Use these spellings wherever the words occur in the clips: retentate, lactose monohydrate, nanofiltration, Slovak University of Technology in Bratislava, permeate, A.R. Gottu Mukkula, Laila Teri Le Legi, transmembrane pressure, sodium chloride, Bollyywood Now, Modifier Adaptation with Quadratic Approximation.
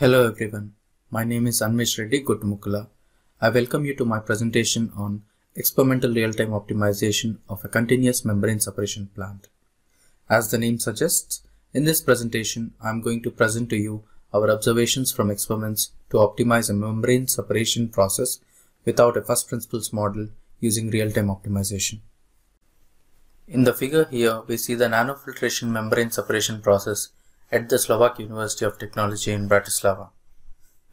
Hello everyone, my name is A.R. Gottu Mukkula. I welcome you to my presentation on experimental real-time optimization of a continuous membrane separation plant. As the name suggests, in this presentation I am going to present to you our observations from experiments to optimize a membrane separation process without a first principles model using real-time optimization. In the figure here, we see the nanofiltration membrane separation process at the Slovak University of Technology in Bratislava.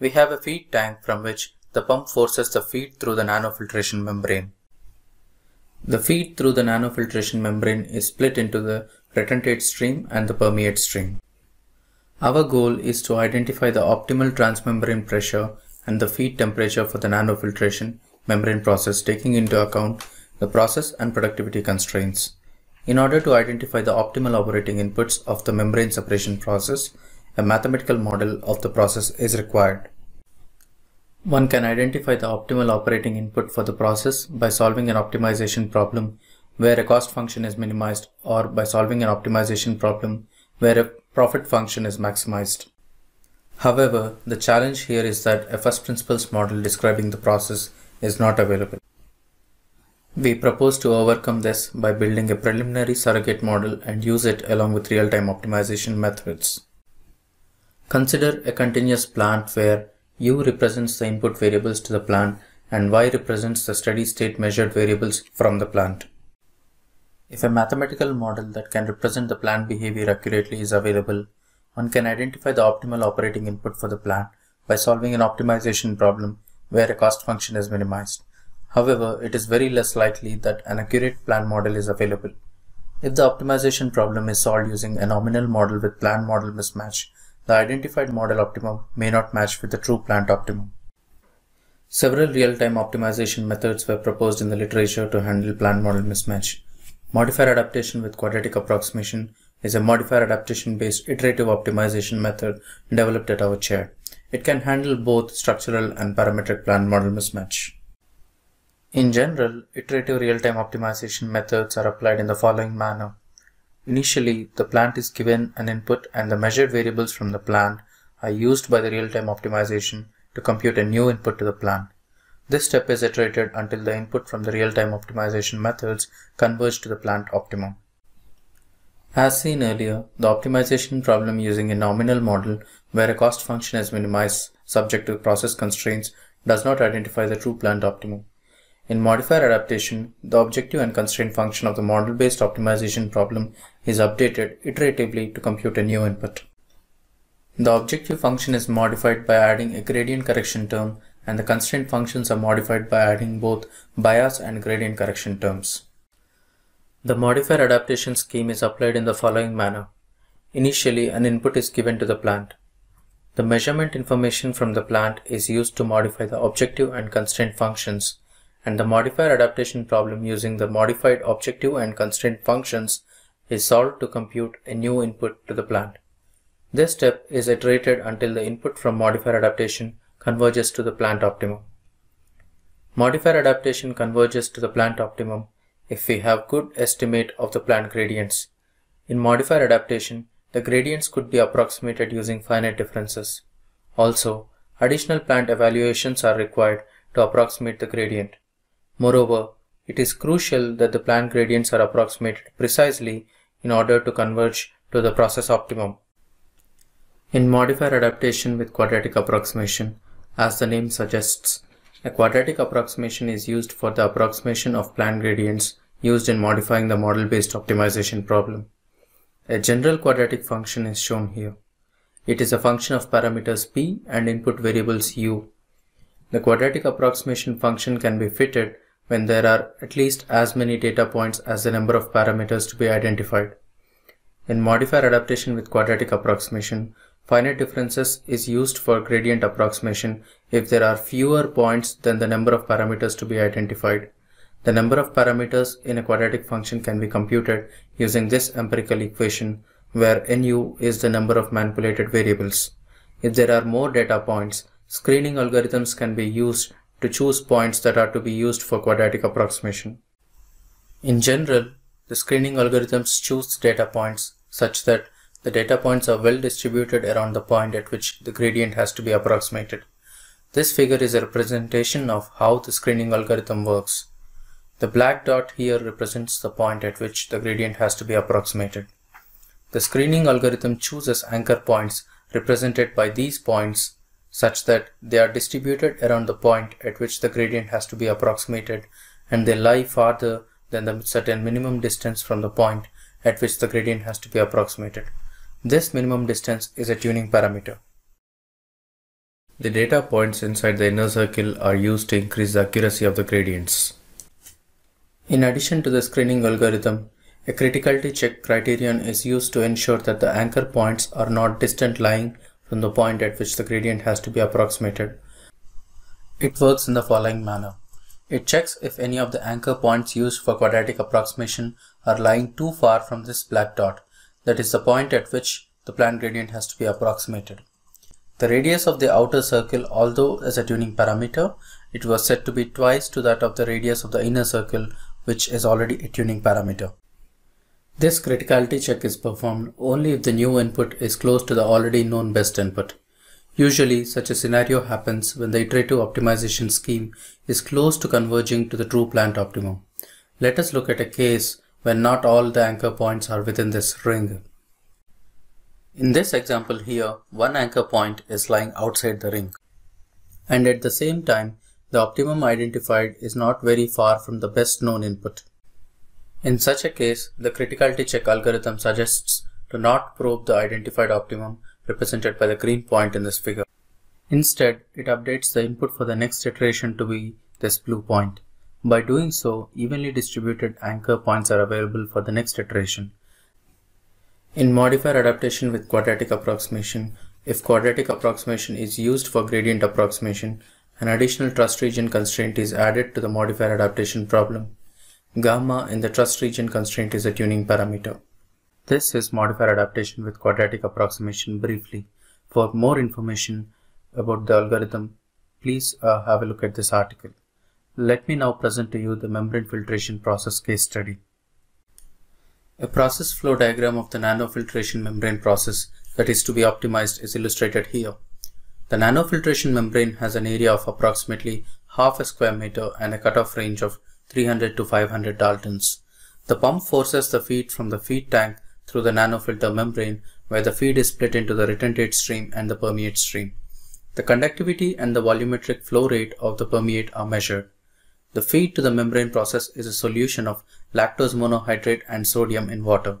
We have a feed tank from which the pump forces the feed through the nanofiltration membrane. The feed through the nanofiltration membrane is split into the retentate stream and the permeate stream. Our goal is to identify the optimal transmembrane pressure and the feed temperature for the nanofiltration membrane process, taking into account the process and productivity constraints. In order to identify the optimal operating inputs of the membrane separation process, a mathematical model of the process is required. One can identify the optimal operating input for the process by solving an optimization problem where a cost function is minimized, or by solving an optimization problem where a profit function is maximized. However, the challenge here is that a first principles model describing the process is not available. We propose to overcome this by building a preliminary surrogate model and use it along with real-time optimization methods. Consider a continuous plant where U represents the input variables to the plant and Y represents the steady-state measured variables from the plant. If a mathematical model that can represent the plant behavior accurately is available, one can identify the optimal operating input for the plant by solving an optimization problem where a cost function is minimized. However, it is very less likely that an accurate plant model is available. If the optimization problem is solved using a nominal model with plant model mismatch, the identified model optimum may not match with the true plant optimum. Several real-time optimization methods were proposed in the literature to handle plant model mismatch. Modifier adaptation with quadratic approximation is a modifier adaptation-based iterative optimization method developed at our chair. It can handle both structural and parametric plant model mismatch. In general, iterative real-time optimization methods are applied in the following manner. Initially, the plant is given an input and the measured variables from the plant are used by the real-time optimization to compute a new input to the plant. This step is iterated until the input from the real-time optimization methods converge to the plant optimum. As seen earlier, the optimization problem using a nominal model where a cost function is minimized subject to process constraints does not identify the true plant optimum. In modifier adaptation, the objective and constraint function of the model-based optimization problem is updated iteratively to compute a new input. The objective function is modified by adding a gradient correction term, and the constraint functions are modified by adding both bias and gradient correction terms. The modifier adaptation scheme is applied in the following manner. Initially, an input is given to the plant. The measurement information from the plant is used to modify the objective and constraint functions, and the modifier adaptation problem using the modified objective and constraint functions is solved to compute a new input to the plant. This step is iterated until the input from modifier adaptation converges to the plant optimum. Modifier adaptation converges to the plant optimum if we have good estimate of the plant gradients. In modifier adaptation, the gradients could be approximated using finite differences. Also, additional plant evaluations are required to approximate the gradient. Moreover, it is crucial that the plant gradients are approximated precisely in order to converge to the process optimum. In modifier adaptation with quadratic approximation, as the name suggests, a quadratic approximation is used for the approximation of plant gradients used in modifying the model-based optimization problem. A general quadratic function is shown here. It is a function of parameters p and input variables u. The quadratic approximation function can be fitted when there are at least as many data points as the number of parameters to be identified. In modifier adaptation with quadratic approximation, finite differences is used for gradient approximation if there are fewer points than the number of parameters to be identified. The number of parameters in a quadratic function can be computed using this empirical equation, where nu is the number of manipulated variables. If there are more data points, screening algorithms can be used to choose points that are to be used for quadratic approximation. In general, the screening algorithms choose data points such that The data points are well distributed around the point at which the gradient has to be approximated. This figure is a representation of how the screening algorithm works. The black dot here represents the point at which the gradient has to be approximated. The screening algorithm chooses anchor points represented by these points such that they are distributed around the point at which the gradient has to be approximated, and they lie farther than the certain minimum distance from the point at which the gradient has to be approximated. This minimum distance is a tuning parameter. The data points inside the inner circle are used to increase the accuracy of the gradients. In addition to the screening algorithm, a criticality check criterion is used to ensure that the anchor points are not distant lying from the point at which the gradient has to be approximated. It works in the following manner. It checks if any of the anchor points used for quadratic approximation are lying too far from this black dot, that is the point at which the planned gradient has to be approximated. The radius of the outer circle, although as a tuning parameter, it was said to be twice to that of the radius of the inner circle, which is already a tuning parameter. This criticality check is performed only if the new input is close to the already known best input. Usually, such a scenario happens when the iterative optimization scheme is close to converging to the true planned optimum. Let us look at a case when not all the anchor points are within this ring. In this example here, one anchor point is lying outside the ring. And at the same time, the optimum identified is not very far from the best known input. In such a case, the criticality check algorithm suggests to not probe the identified optimum represented by the green point in this figure. Instead, it updates the input for the next iteration to be this blue point. By doing so, evenly distributed anchor points are available for the next iteration. In modifier adaptation with quadratic approximation, if quadratic approximation is used for gradient approximation, an additional trust region constraint is added to the modifier adaptation problem. Gamma in the trust region constraint is a tuning parameter. This is modifier adaptation with quadratic approximation briefly. For more information about the algorithm, please have a look at this article. Let me now present to you the membrane filtration process case study. A process flow diagram of the nanofiltration membrane process that is to be optimized is illustrated here. The nanofiltration membrane has an area of approximately half a square meter and a cutoff range of 300 to 500 Daltons. The pump forces the feed from the feed tank through the nanofilter membrane, where the feed is split into the retentate stream and the permeate stream. The conductivity and the volumetric flow rate of the permeate are measured. The feed to the membrane process is a solution of lactose monohydrate and sodium in water.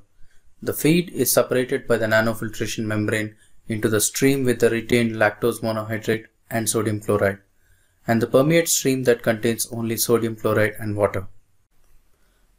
The feed is separated by the nanofiltration membrane into the stream with the retained lactose monohydrate and sodium chloride, and the permeate stream that contains only sodium chloride and water.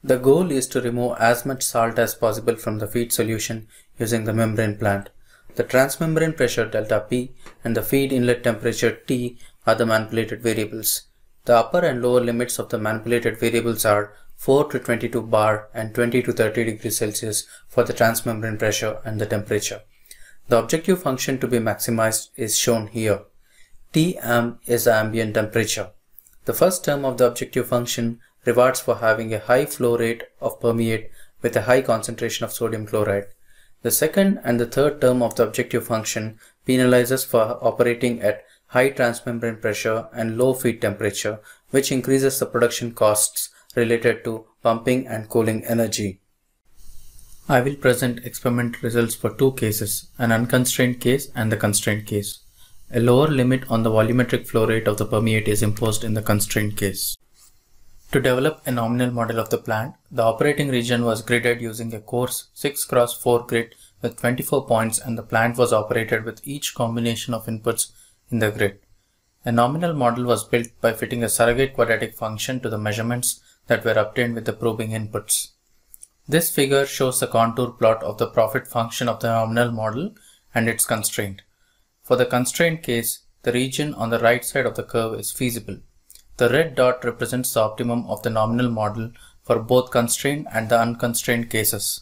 The goal is to remove as much salt as possible from the feed solution using the membrane plant. The transmembrane pressure delta P and the feed inlet temperature T are the manipulated variables. The upper and lower limits of the manipulated variables are 4 to 22 bar and 20 to 30 degrees Celsius for the transmembrane pressure and the temperature. The objective function to be maximized is shown here. Tam is the ambient temperature. The first term of the objective function rewards for having a high flow rate of permeate with a high concentration of sodium chloride. The second and the third term of the objective function penalizes for operating at high transmembrane pressure and low feed temperature, which increases the production costs related to pumping and cooling energy. I will present experiment results for two cases, an unconstrained case and the constrained case. A lower limit on the volumetric flow rate of the permeate is imposed in the constrained case. To develop a nominal model of the plant, the operating region was gridded using a coarse 6x4 grid with 24 points, and the plant was operated with each combination of inputs in the grid. A nominal model was built by fitting a surrogate quadratic function to the measurements that were obtained with the probing inputs. This figure shows the contour plot of the profit function of the nominal model and its constraint. For the constrained case, the region on the right side of the curve is feasible. The red dot represents the optimum of the nominal model for both constrained and the unconstrained cases.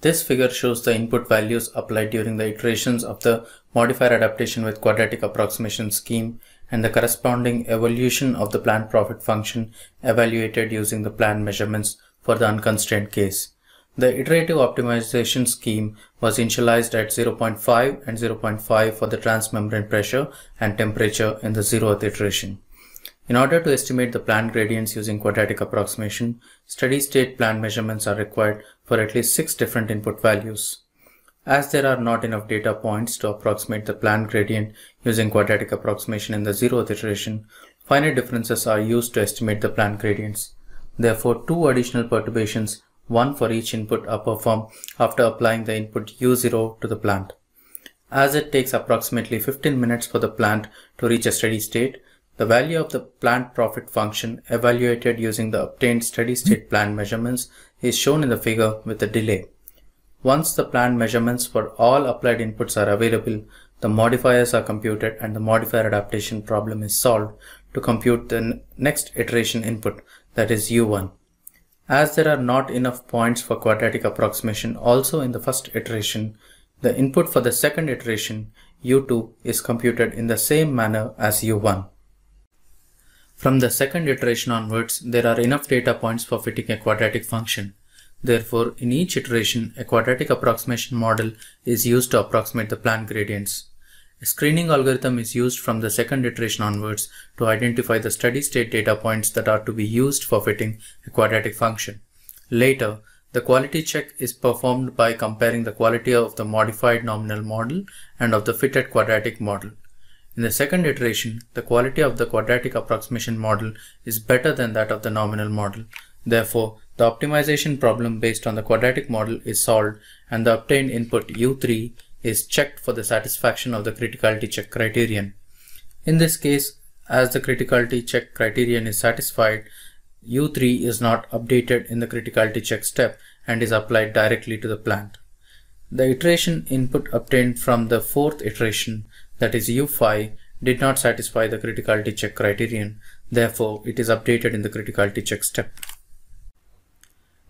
This figure shows the input values applied during the iterations of the modifier adaptation with quadratic approximation scheme and the corresponding evolution of the planned profit function evaluated using the planned measurements for the unconstrained case. The iterative optimization scheme was initialized at 0.5 and 0.5 for the transmembrane pressure and temperature in the 0th iteration. In order to estimate the plant gradients using quadratic approximation, steady-state plant measurements are required for at least 6 different input values. As there are not enough data points to approximate the plant gradient using quadratic approximation in the 0th iteration, finite differences are used to estimate the plant gradients. Therefore, 2 additional perturbations, one for each input, are performed after applying the input U0 to the plant. As it takes approximately 15 minutes for the plant to reach a steady state, the value of the plant profit function evaluated using the obtained steady-state plant measurements is shown in the figure with a delay. Once the plant measurements for all applied inputs are available, the modifiers are computed and the modifier adaptation problem is solved to compute the next iteration input, that is U1. As there are not enough points for quadratic approximation also in the first iteration, the input for the second iteration, U2, is computed in the same manner as U1. From the second iteration onwards, there are enough data points for fitting a quadratic function. Therefore, in each iteration, a quadratic approximation model is used to approximate the plant gradients. A screening algorithm is used from the second iteration onwards to identify the steady-state data points that are to be used for fitting a quadratic function. Later, the quality check is performed by comparing the quality of the modified nominal model and of the fitted quadratic model. In the second iteration, the quality of the quadratic approximation model is better than that of the nominal model. Therefore, the optimization problem based on the quadratic model is solved and the obtained input U3 is checked for the satisfaction of the criticality check criterion. In this case, as the criticality check criterion is satisfied, U3 is not updated in the criticality check step and is applied directly to the plant. The iteration input obtained from the fourth iteration, that is U5, did not satisfy the criticality check criterion. Therefore, it is updated in the criticality check step.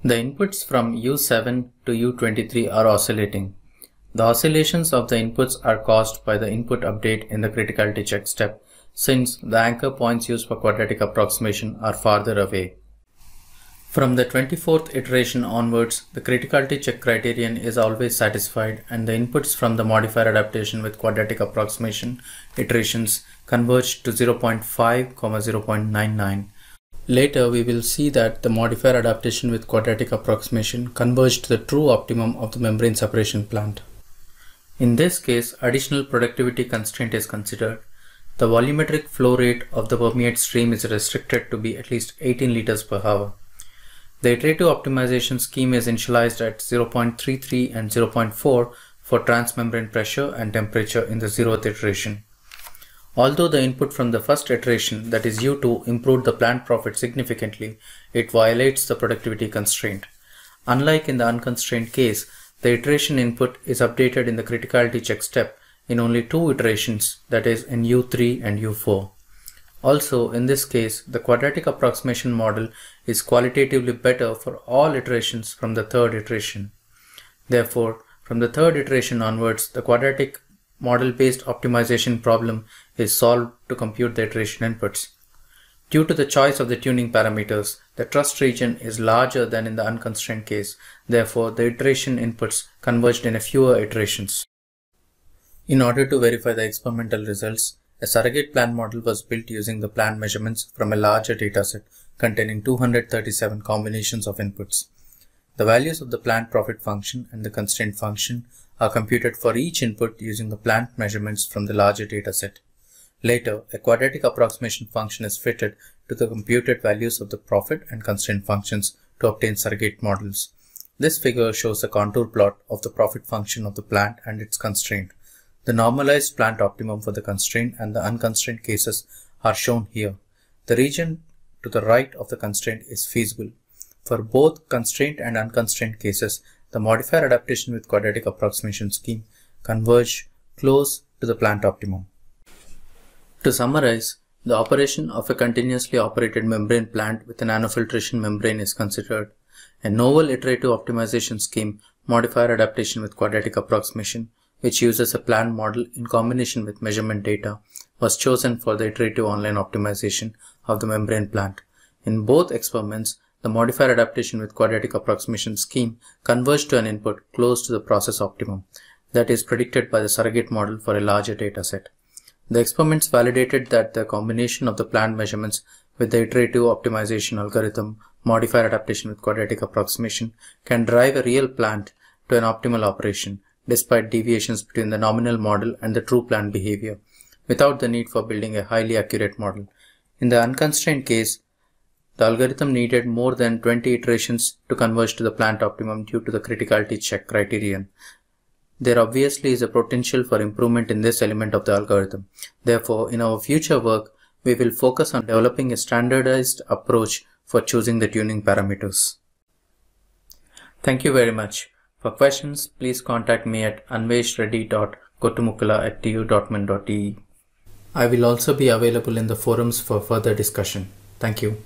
The inputs from U7 to U23 are oscillating. The oscillations of the inputs are caused by the input update in the criticality check step, since the anchor points used for quadratic approximation are farther away. From the 24th iteration onwards, the criticality check criterion is always satisfied and the inputs from the modifier adaptation with quadratic approximation iterations converge to 0.5, 0.99. Later, we will see that the modifier adaptation with quadratic approximation converged to the true optimum of the membrane separation plant. In this case, additional productivity constraint is considered. The volumetric flow rate of the permeate stream is restricted to be at least 18 liters per hour. The iterative optimization scheme is initialized at 0.33 and 0.4 for transmembrane pressure and temperature in the 0th iteration. Although the input from the first iteration, that is U2, improved the plant profit significantly, it violates the productivity constraint. Unlike in the unconstrained case, the iteration input is updated in the criticality check step in only 2 iterations, that is in U3 and U4. Also, in this case, the quadratic approximation model is qualitatively better for all iterations from the third iteration. Therefore, from the third iteration onwards, the quadratic model-based optimization problem is solved to compute the iteration inputs. Due to the choice of the tuning parameters, the trust region is larger than in the unconstrained case. Therefore, the iteration inputs converged in a fewer iterations. In order to verify the experimental results, a surrogate plant model was built using the plant measurements from a larger dataset containing 237 combinations of inputs. The values of the plant profit function and the constraint function are computed for each input using the plant measurements from the larger dataset. Later, a quadratic approximation function is fitted to the computed values of the profit and constraint functions to obtain surrogate models. This figure shows a contour plot of the profit function of the plant and its constraint. The normalized plant optimum for the constraint and the unconstrained cases are shown here. The region to the right of the constraint is feasible. For both constraint and unconstrained cases, the modifier adaptation with quadratic approximation scheme converges close to the plant optimum. To summarize, the operation of a continuously operated membrane plant with a nanofiltration membrane is considered. A novel iterative optimization scheme, modifier adaptation with quadratic approximation, which uses a plant model in combination with measurement data, was chosen for the iterative online optimization of the membrane plant. In both experiments, The modifier adaptation with quadratic approximation scheme converges to an input close to the process optimum that is predicted by the surrogate model for a larger data set. The experiments validated that the combination of the planned measurements with the iterative optimization algorithm modifier adaptation with quadratic approximation can drive a real plant to an optimal operation despite deviations between the nominal model and the true plant behavior, without the need for building a highly accurate model. In the unconstrained case, the algorithm needed more than 20 iterations to converge to the plant optimum due to the criticality check criterion. There obviously is a potential for improvement in this element of the algorithm. Therefore, in our future work, we will focus on developing a standardized approach for choosing the tuning parameters. Thank you very much. For questions, please contact me at anveshreddy.gottumukkula@tu.min.de. I will also be available in the forums for further discussion. Thank you.